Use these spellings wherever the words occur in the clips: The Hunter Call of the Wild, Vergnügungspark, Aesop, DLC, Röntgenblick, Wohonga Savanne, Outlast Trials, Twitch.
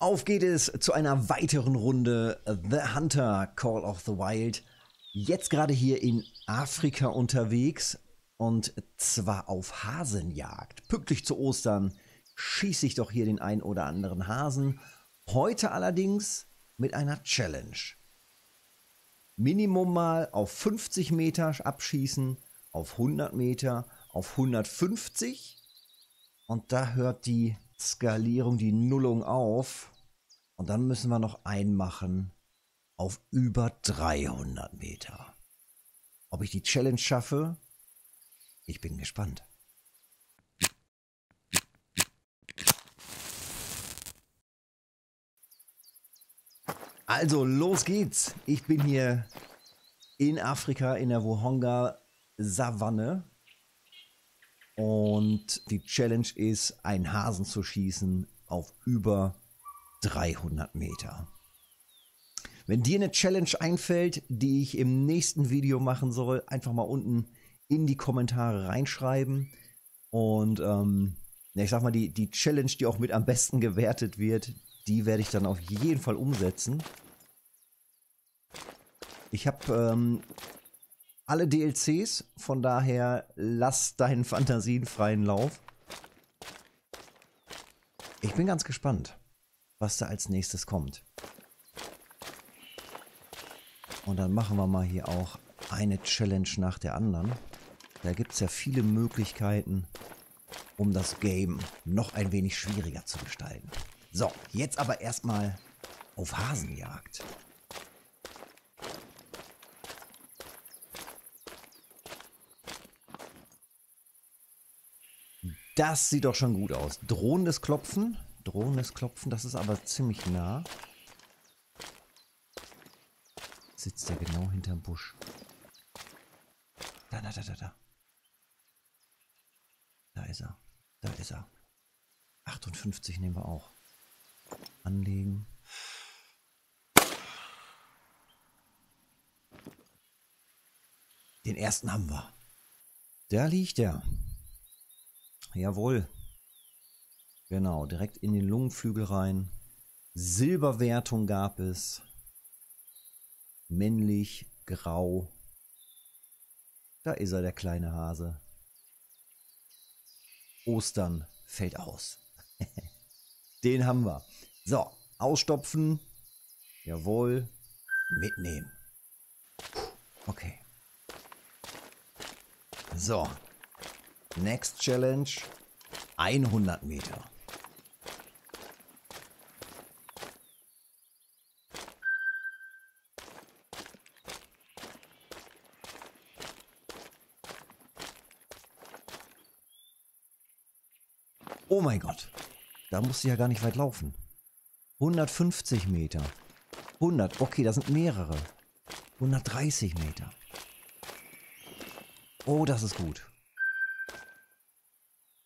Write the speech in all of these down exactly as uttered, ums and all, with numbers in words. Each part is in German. Auf geht es zu einer weiteren Runde The Hunter Call of the Wild. Jetzt gerade hier in Afrika unterwegs und zwar auf Hasenjagd. Pünktlich zu Ostern schieße ich doch hier den einen oder anderen Hasen. Heute allerdings mit einer Challenge. Minimum mal auf fünfzig Meter abschießen, auf hundert Meter, auf hundertfünfzig. Und da hört die Skalierung, die Nullung auf. Und dann müssen wir noch einen machen auf über dreihundert Meter. Ob ich die Challenge schaffe? Ich bin gespannt. Also, los geht's. Ich bin hier in Afrika, in der Wohonga Savanne. Und die Challenge ist, einen Hasen zu schießen auf über dreihundert Meter. Wenn dir eine Challenge einfällt, die ich im nächsten Video machen soll, einfach mal unten in die Kommentare reinschreiben. Und ähm, ich sag mal, die, die Challenge, die auch mit am besten gewertet wird, die werde ich dann auf jeden Fall umsetzen. Ich habe ähm, alle D L Cs, von daher lass deinen Fantasien freien Lauf. Ich bin ganz gespannt, was da als nächstes kommt. Und dann machen wir mal hier auch eine Challenge nach der anderen. Da gibt es ja viele Möglichkeiten, um das Game noch ein wenig schwieriger zu gestalten. So, jetzt aber erstmal auf Hasenjagd. Das sieht doch schon gut aus. Drohendes Klopfen. Drohendes Klopfen, das ist aber ziemlich nah. Sitzt der genau hinterm Busch. Da, da, da, da, da. Da ist er. Da ist er. achtundfünfzig nehmen wir auch. Anlegen. Den ersten haben wir. Da liegt er. Jawohl. Genau, direkt in den Lungenflügel rein. Silberwertung gab es. Männlich, grau. Da ist er, der kleine Hase. Ostern fällt aus. Den haben wir. So, ausstopfen. Jawohl. Mitnehmen. Okay. So. Next Challenge, hundert Meter. Oh mein Gott, da musste ich ja gar nicht weit laufen. hundertfünfzig Meter. hundert, okay, da sind mehrere. hundertdreißig Meter. Oh, das ist gut.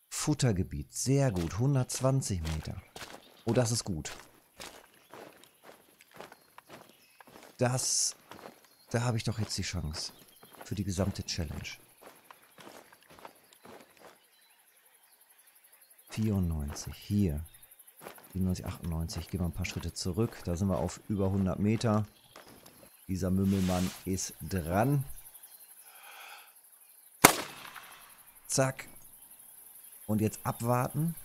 Futtergebiet, sehr gut, hundertzwanzig Meter. Oh, das ist gut. Das, da habe ich doch jetzt die Chance für die gesamte Challenge. vierundneunzig, hier. siebenundneunzig, achtundneunzig, gehen wir ein paar Schritte zurück. Da sind wir auf über hundert Meter. Dieser Mümmelmann ist dran. Zack. Und jetzt abwarten,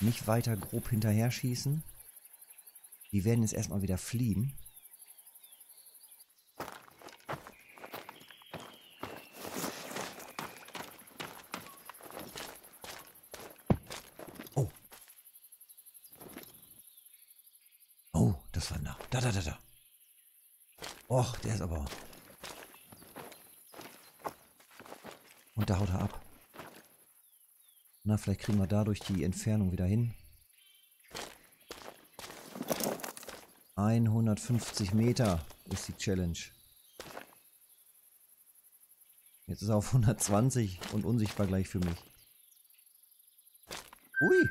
nicht weiter grob hinterher schießen. Die werden jetzt erstmal wieder fliehen. Oh. Oh, das war nah. Da, da, da, da. Och, der ist aber... Und da haut er ab. Na, vielleicht kriegen wir dadurch die Entfernung wieder hin. hundertfünfzig Meter ist die Challenge. Jetzt ist er auf hundertzwanzig und unsichtbar gleich für mich. Ui!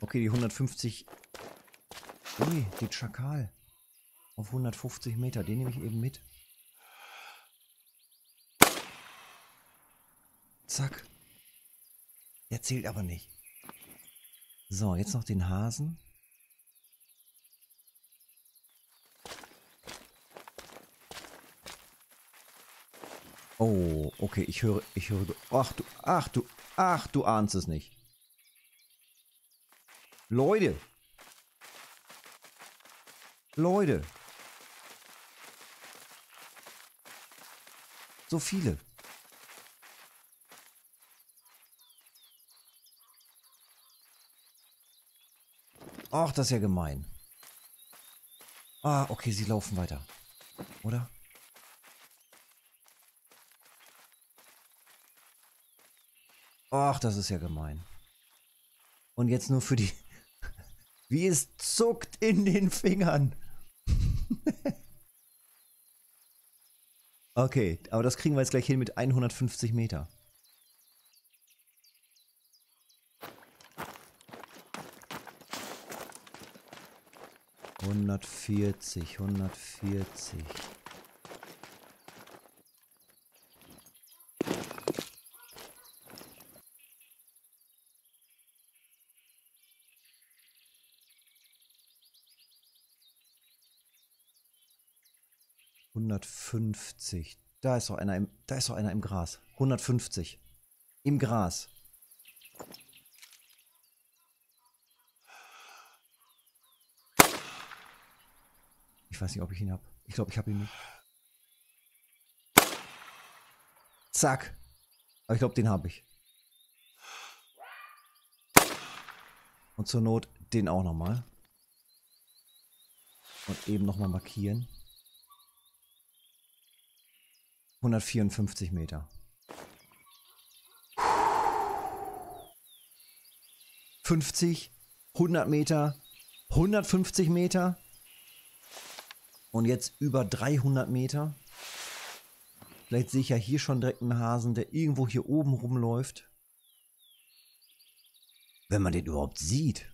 Okay, die hundertfünfzig... Ui, den Schakal. Auf hundertfünfzig Meter, den nehme ich eben mit. Zack. Der zählt aber nicht. So, jetzt noch den Hasen. Oh, okay, ich höre, ich höre, ach du, ach du, ach du ahnst es nicht. Leute. Leute. So viele. Ach, das ist ja gemein. Ah, okay, sie laufen weiter. Oder? Ach, das ist ja gemein. Und jetzt nur für die... Wie es zuckt in den Fingern. Okay, aber das kriegen wir jetzt gleich hin mit hundertfünfzig Meter. hundertvierzig, hundertvierzig. hundertfünfzig. Da ist doch einer im, da ist doch einer im Gras. hundertfünfzig. Im Gras. Ich weiß nicht, ob ich ihn habe. Ich glaube, ich habe ihn nicht. Zack. Aber ich glaube, den habe ich. Und zur Not den auch nochmal. Und eben nochmal markieren. hundertvierundfünfzig Meter. fünfzig, hundert Meter, hundertfünfzig Meter. Und jetzt über dreihundert Meter. Vielleicht sehe ich ja hier schon direkt einen Hasen, der irgendwo hier oben rumläuft. Wenn man den überhaupt sieht.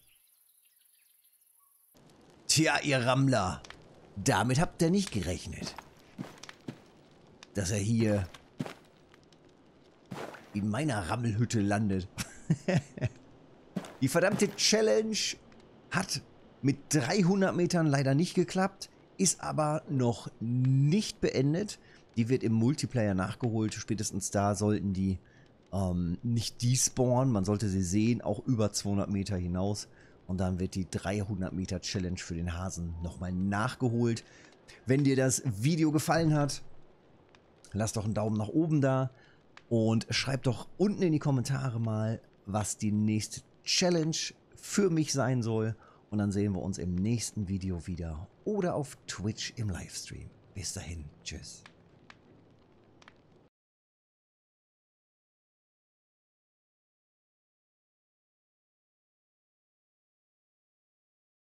Tja, ihr Rammler. Damit habt ihr nicht gerechnet. Dass er hier in meiner Rammelhütte landet. Die verdammte Challenge hat mit dreihundert Metern leider nicht geklappt, ist aber noch nicht beendet. Die wird im Multiplayer nachgeholt. Spätestens da sollten die ähm, nicht despawnen. Man sollte sie sehen, auch über zweihundert Meter hinaus. Und dann wird die dreihundert Meter Challenge für den Hasen nochmal nachgeholt. Wenn dir das Video gefallen hat, lass doch einen Daumen nach oben da und schreib doch unten in die Kommentare mal, was die nächste Challenge für mich sein soll. Und dann sehen wir uns im nächsten Video wieder oder auf Twitch im Livestream. Bis dahin, tschüss.